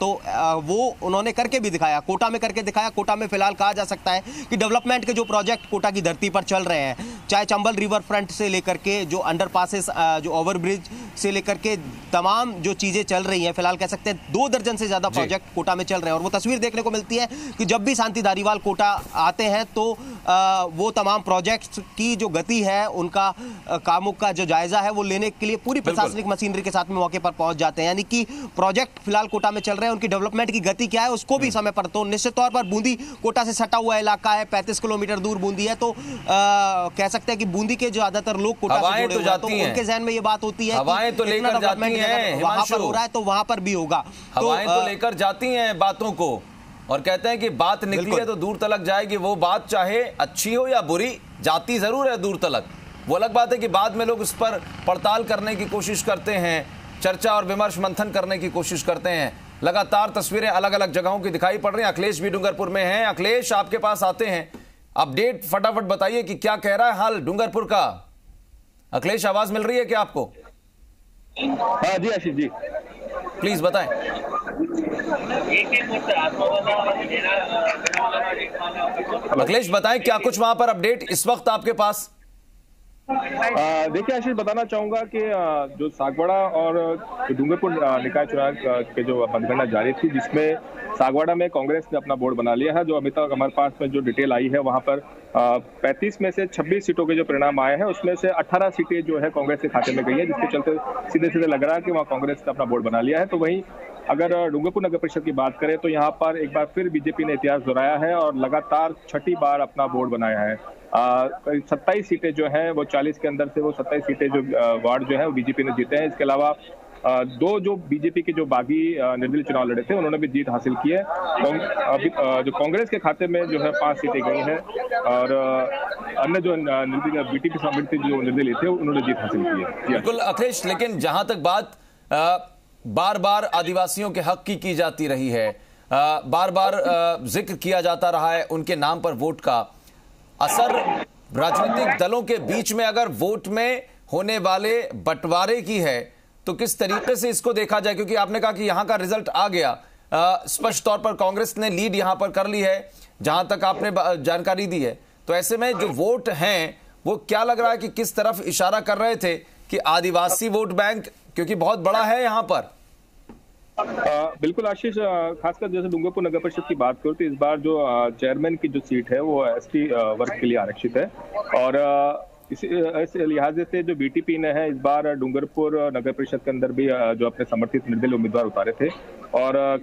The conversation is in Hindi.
तो वो उन्होंने करके भी दिखाया, कोटा में करके दिखाया। कोटा में फिलहाल कहा जा सकता है कि डेवलपमेंट के जो प्रोजेक्ट कोटा की धरती पर चल रहे हैं, चाहे चंबल रिवर फ्रंट से लेकर के जो अंडरपासेस, जो ओवरब्रिज से लेकर के तमाम जो चीज़ें चल रही हैं, फिलहाल कह सकते हैं 2 दर्जन से ज़्यादा प्रोजेक्ट कोटा में चल रहे हैं। और वो तस्वीर देखने को मिलती है कि जब भी शांति धारीवाल कोटा आते हैं तो वो तमाम प्रोजेक्ट्स की जो गति है, उनका कामों का जो जायज़ा है वो लेने के लिए पूरी प्रशासनिक मशीनरी के साथ में मौके पर पहुँच जाते हैं। यानी कि प्रोजेक्ट फिलहाल कोटा में चल रहे हैं, उनकी डेवलपमेंट की गति क्या है उसको भी समय पर। तो निश्चित तौर पर बूंदी कोटा से सटा हुआ इलाका है, 35 किलोमीटर दूर बूंदी है, तो कह सकते हैं कि बूंदी के ज्यादातर लोग कोटा से जुड़े हुए, तो उनके जहन में ये बात होती है हवाएं तो लेकर जाती हैं, वहां पर हो रहा है तो वहां पर भी होगा, हवाएं तो लेकर जाती हैं बातों को। और कहते हैं कि बात निकली है तो दूर तलक जाएगी, वो बात चाहे अच्छी हो या बुरी जाती जरूर है दूर तलक। वो अलग बात है कि बाद में लोग उस पर पड़ताल करने की कोशिश करते हैं, चर्चा और विमर्श मंथन करने की कोशिश करते हैं। लगातार तस्वीरें अलग अलग जगहों की दिखाई पड़ रही हैं। अखिलेश भी डूंगरपुर में हैं। अखिलेश, आपके पास आते हैं, अपडेट फटाफट बताइए कि क्या कह रहा है हाल डूंगरपुर का। अखिलेश, आवाज मिल रही है क्या आपको? हाँ जी आशीष जी, प्लीज बताएं। अखिलेश बताएं, क्या कुछ वहां पर अपडेट इस वक्त आपके पास? देखिए आशीष, बताना चाहूंगा कि जो सागवाड़ा और डूंगरपुर निकाय चुनाव के जो मतगणना जारी थी, जिसमें सागवाड़ा में कांग्रेस ने अपना बोर्ड बना लिया है। जो अमिताभ अमर पास में जो डिटेल आई है वहां पर 35 में से 26 सीटों के जो परिणाम आए हैं उसमें से 18 सीटें जो है कांग्रेस के खाते में गई है, जिसके चलते सीधे सीधे लग रहा है कि वहाँ कांग्रेस ने अपना बोर्ड बना लिया है। तो वहीं अगर डूंगरपुर नगर परिषद की बात करें तो यहाँ पर एक बार फिर बीजेपी ने इतिहास दोहराया है और लगातार 6ठी बार अपना बोर्ड बनाया है। 27 सीटें जो हैं वो 40 के अंदर से वो 27 सीटें जो वार्ड जो है वो बीजेपी ने जीते हैं। इसके अलावा 2 जो बीजेपी के जो बागी निर्दलीय चुनाव लड़े थे उन्होंने भी जीत हासिल की है। जो कांग्रेस के खाते में जो है 5 सीटें गई हैं और अन्य जो निर्दलीय बीटीपी समर्थित जो निर्दलीय थे उन्होंने जीत हासिल की है। बिल्कुल अखिलेश, लेकिन जहां तक बात बार बार आदिवासियों के हक की जाती रही है, बार बार जिक्र किया जाता रहा है उनके नाम पर वोट का, असर राजनीतिक दलों के बीच में अगर वोट में होने वाले बंटवारे की है तो किस तरीके से इसको देखा जाए? क्योंकि आपने कहा कि यहाँ का रिजल्ट आ गया, स्पष्ट तौर पर कांग्रेस ने लीड यहाँ पर कर ली है जहाँ तक आपने जानकारी दी है, तो ऐसे में जो वोट हैं वो क्या लग रहा है कि किस तरफ इशारा कर रहे थे कि आदिवासी वोट बैंक क्योंकि बहुत बड़ा है यहाँ पर? बिल्कुल आशीष, खासकर जैसे डूंगरपुर नगर परिषद की बात करूँ तो इस बार जो चेयरमैन की जो सीट है वो एसटी वर्ग के लिए आरक्षित है और इस लिहाजे से जो बीटीपी ने है इस बार डूंगरपुर नगर परिषद के अंदर भी जो अपने समर्थित निर्दलीय उम्मीदवार उतारे थे और